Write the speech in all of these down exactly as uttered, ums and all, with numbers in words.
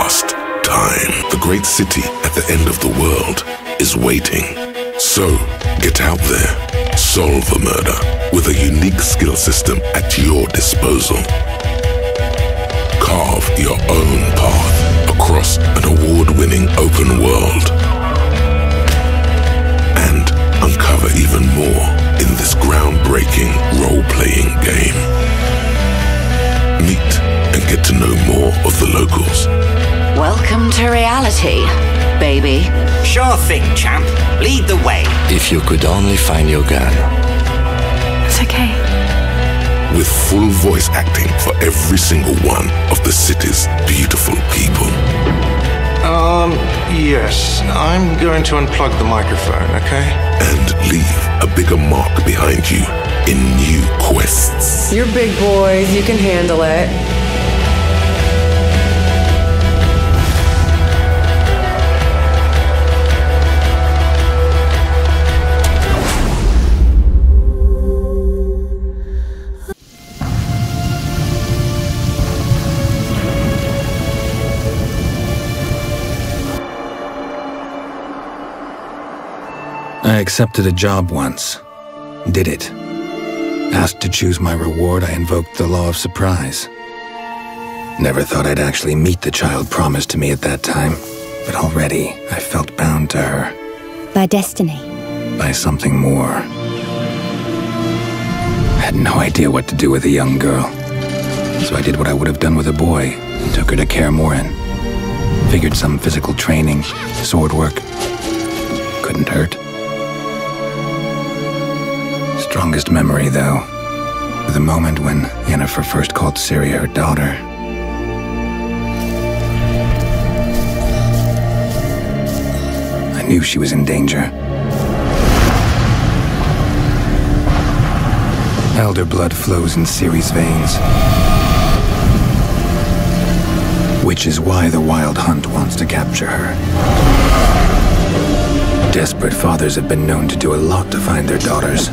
past time. The great city at the end of the world is waiting. So, get out there, solve the murder with a unique skill system at your disposal. Carve your own path across an award-winning open world and uncover even more in this groundbreaking role-playing game. Meet and get to know more of the locals. Welcome to reality, baby. Sure thing, champ. Lead the way. If you could only find your gun. It's okay. With full voice acting for every single one of the city's beautiful people. Um, yes. I'm going to unplug the microphone, okay? And leave a bigger mark behind you in new quests. You're big boys. You can handle it. I accepted a job once, did it. Asked to choose my reward, I invoked the law of surprise. Never thought I'd actually meet the child promised to me at that time, but already I felt bound to her. By destiny? By something more. I had no idea what to do with a young girl, so I did what I would have done with a boy and took her to Kaer Morhen. Figured some physical training, sword work, couldn't hurt. Strongest memory, though, the moment when Yennefer first called Ciri her daughter. I knew she was in danger. Elder blood flows in Ciri's veins, which is why the Wild Hunt wants to capture her. Desperate fathers have been known to do a lot to find their daughters.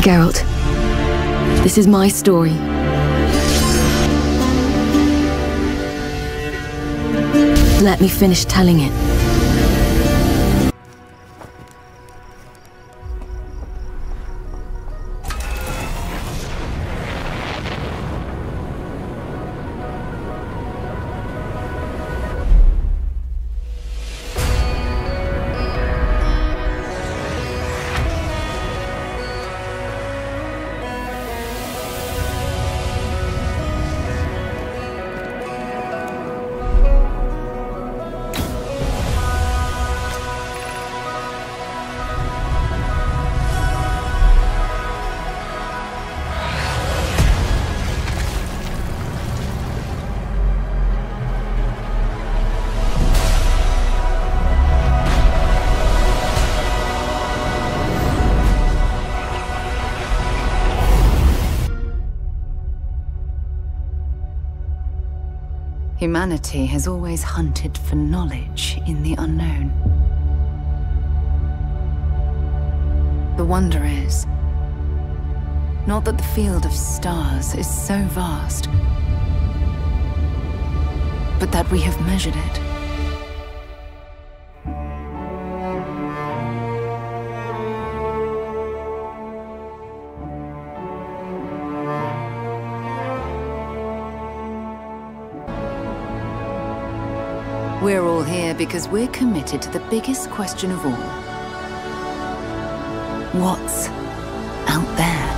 Geralt, this is my story. Let me finish telling it. Humanity has always hunted for knowledge in the unknown. The wonder is, not that the field of stars is so vast, but that we have measured it. We're all here because we're committed to the biggest question of all. What's out there?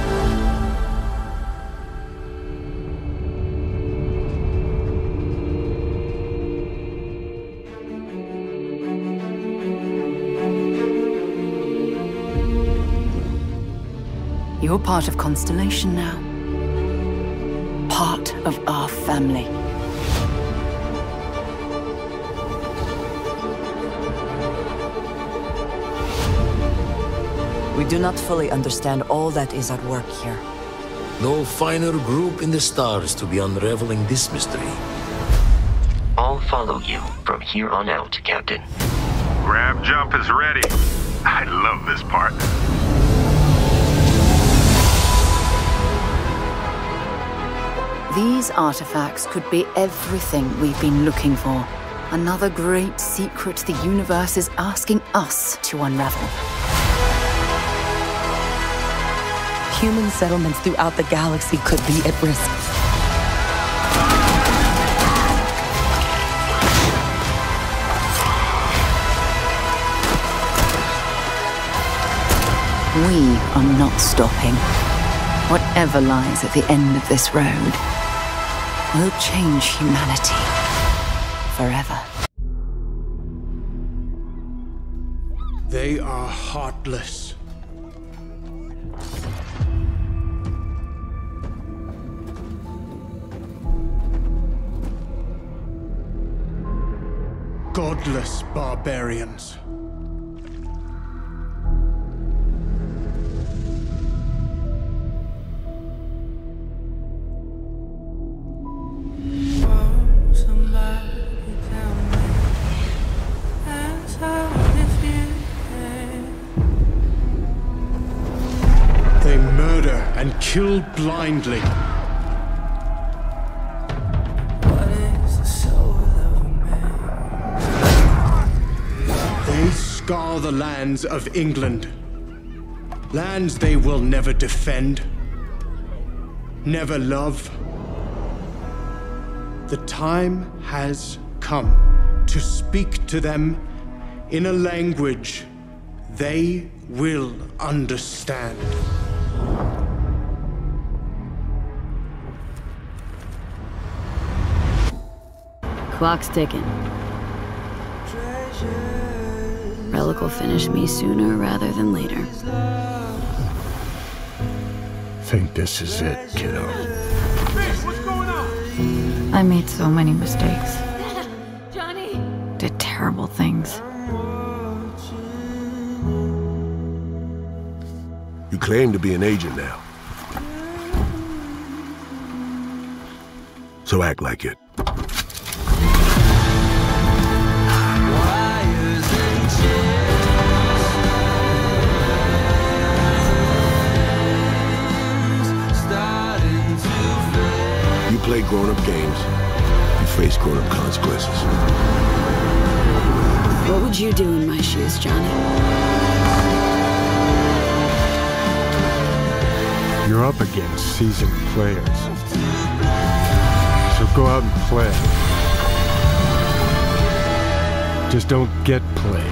You're part of Constellation now. Part of our family. We do not fully understand all that is at work here. No finer group in the stars to be unraveling this mystery. I'll follow you from here on out, Captain. Grab jump is ready. I love this part. These artifacts could be everything we've been looking for. Another great secret the universe is asking us to unravel. Human settlements throughout the galaxy could be at risk. We are not stopping. Whatever lies at the end of this road will change humanity forever. They are heartless. Godless barbarians. And kill blindly. What is the soul of man? They scar the lands of England. Lands they will never defend, never love. The time has come to speak to them in a language they will understand. Clock's ticking. Relic will finish me sooner rather than later. Think this is it, kiddo. Hey, what's going on? I made so many mistakes. Johnny! Did terrible things. You claim to be an agent now. So act like it. Play grown-up games and face grown-up consequences. What would you do in my shoes, Johnny? You're up against seasoned players. So go out and play. Just don't get played.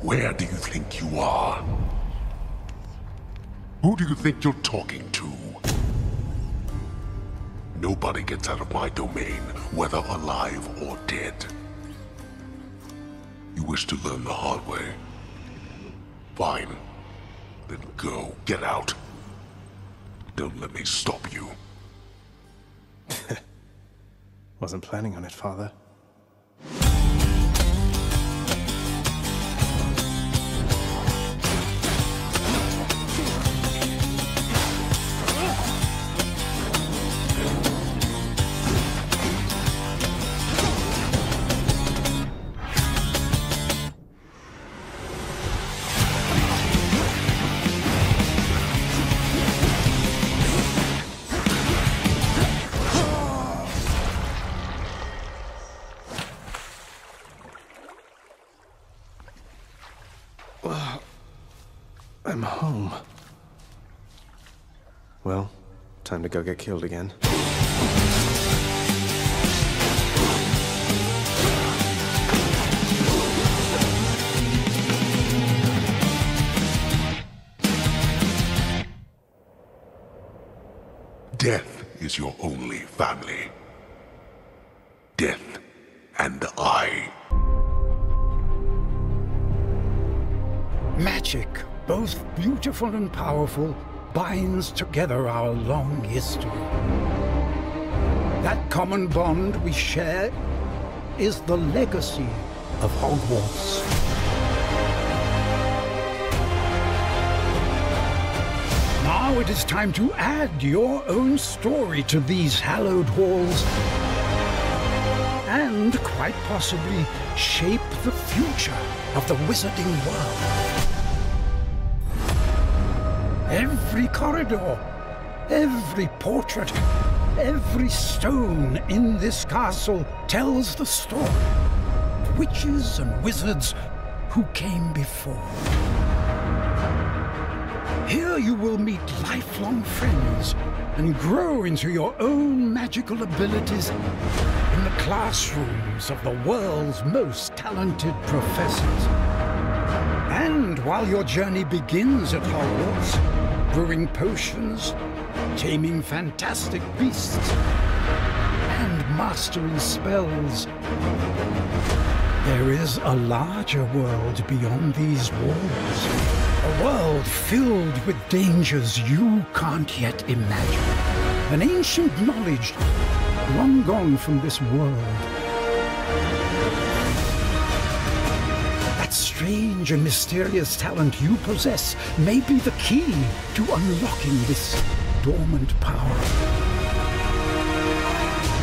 Where do you think you are? Who do you think you're talking to? Nobody gets out of my domain, whether alive or dead. You wish to learn the hard way? Fine. Then go. Get out. Don't let me stop you. Wasn't planning on it, Father. I'm home. Well, time to go get killed again. Death is your only family. Death and I. Magic, both beautiful and powerful, binds together our long history. That common bond we share is the legacy of Hogwarts. Now it is time to add your own story to these hallowed halls, and quite possibly shape the future of the wizarding world. Every corridor, every portrait, every stone in this castle tells the story of witches and wizards who came before. Here you will meet lifelong friends and grow into your own magical abilities in the classrooms of the world's most talented professors. And while your journey begins at Hogwarts, brewing potions, taming fantastic beasts, and mastering spells, there is a larger world beyond these walls. A world filled with dangers you can't yet imagine. An ancient knowledge long gone from this world. Strange and mysterious talent you possess may be the key to unlocking this dormant power.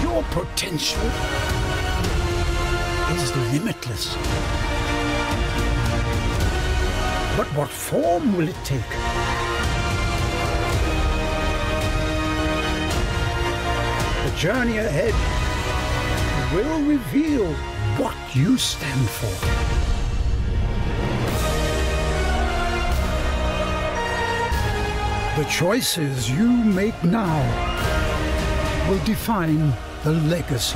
Your potential is limitless. But what form will it take? The journey ahead will reveal what you stand for. The choices you make now will define the legacy.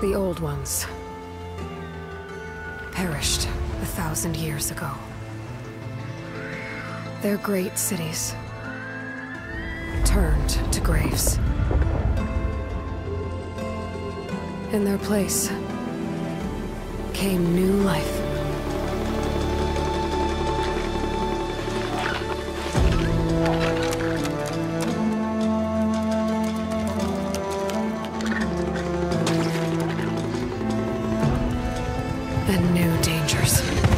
The old ones perished a thousand years ago. Their great cities turned to graves. In their place came new life. And new dangers.